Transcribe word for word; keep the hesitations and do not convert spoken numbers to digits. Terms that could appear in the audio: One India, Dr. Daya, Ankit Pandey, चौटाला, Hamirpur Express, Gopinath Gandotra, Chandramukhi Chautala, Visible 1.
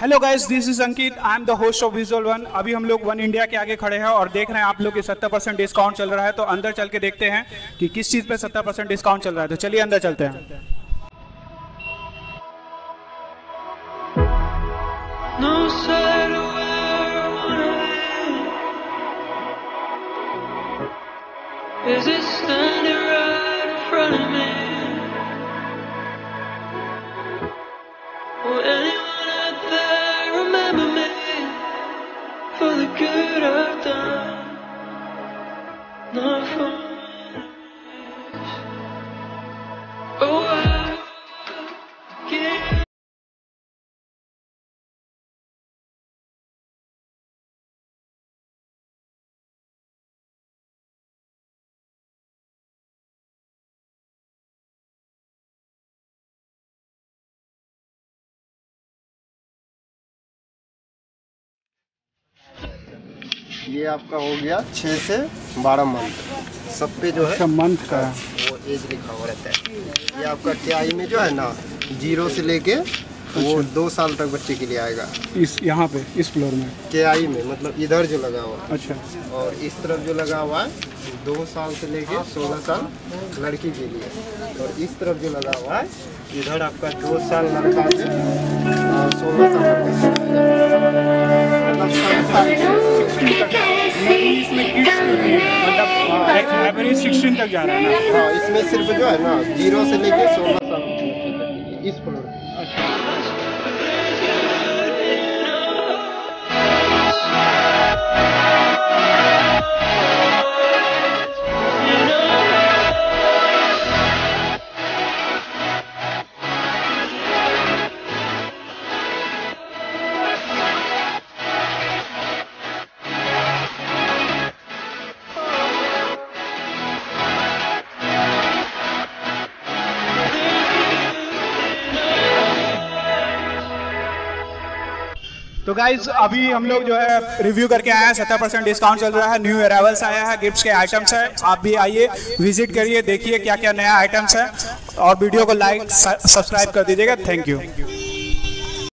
Hello guys, this is Ankit, I am the host of visual one. अभी हम लोग one India के आगे खड़े हैं और देख रहे हैं आप लोग के सत्तर परसेंट डिस्काउंट चल रहा है। तो अंदर चल के देखते हैं कि किस चीज़ पे सत्तर परसेंट डिस्काउंट चल रहा है। तो चलिए अंदर चलते हैं। Is it standing right in front of me? Will anyone out there remember me for the good I've done? Not for my oh, I forget. ये आपका हो गया छः से बारह मंथ, सब पे जो है मंथ का वो एज लिखा हुआ रहता है। ये आपका टीआई में जो है ना, जीरो से लेके वो दो साल तक बच्चे के लिए आएगा। इस यहाँ पे इस फ्लोर में टीआई में मतलब इधर जो लगा हुआ है, अच्छा, और इस तरफ जो लगा हुआ है दो साल से लेके सोलह साल लड़की के लिए, और इस तरफ जो लगा हुआ है इधर आपका दो साल लड़का से सोलह साल सिक्सटीन तक जा रहा है ना। हाँ, इसमें सिर्फ जो है ना जीरो से लेके सोलह साल इस पर। तो गाइज, अभी हम लोग जो है रिव्यू करके आए हैं। सत्तर परसेंट डिस्काउंट चल रहा है, न्यू अराइवल्स आया है, गिफ्ट्स के आइटम्स है। आप भी आइए, विजिट करिए, देखिए क्या क्या नया आइटम्स है, और वीडियो को लाइक सब्सक्राइब कर दीजिएगा। Thank you.